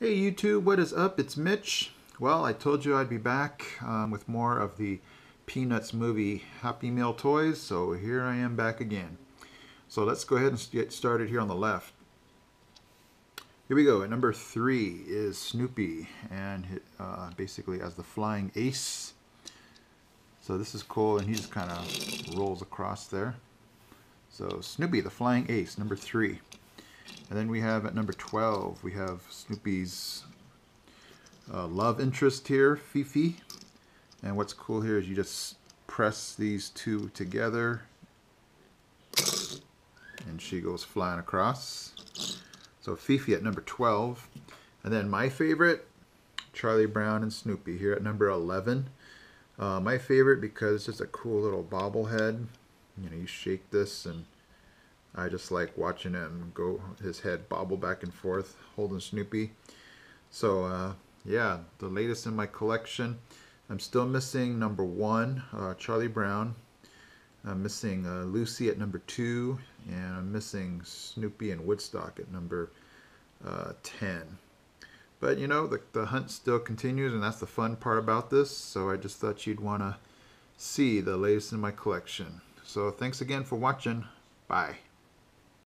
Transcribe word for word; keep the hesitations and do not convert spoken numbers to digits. Hey YouTube, what is up? It's Mitch. Well, I told you I'd be back um, with more of the Peanuts movie Happy Meal toys, so here I am back again. So let's go ahead and get started here on the left. Here we go. At number three is Snoopy, and uh, basically as the flying ace. So this is cool, and he just kind of rolls across there. So Snoopy, the flying ace, number three. And then we have at number twelve, we have Snoopy's uh, love interest here, Fifi. And what's cool here is you just press these two together and she goes flying across. So Fifi at number twelve. And then my favorite, Charlie Brown and Snoopy here at number eleven. Uh, my favorite because it's just a cool little bobblehead. You know, you shake this and I just like watching him go, his head bobble back and forth, holding Snoopy. So, uh, yeah, the latest in my collection. I'm still missing number one, uh, Charlie Brown. I'm missing uh, Lucy at number two, and I'm missing Snoopy and Woodstock at number uh, ten. But, you know, the, the hunt still continues, and that's the fun part about this. So I just thought you'd want to see the latest in my collection. So thanks again for watching. Bye.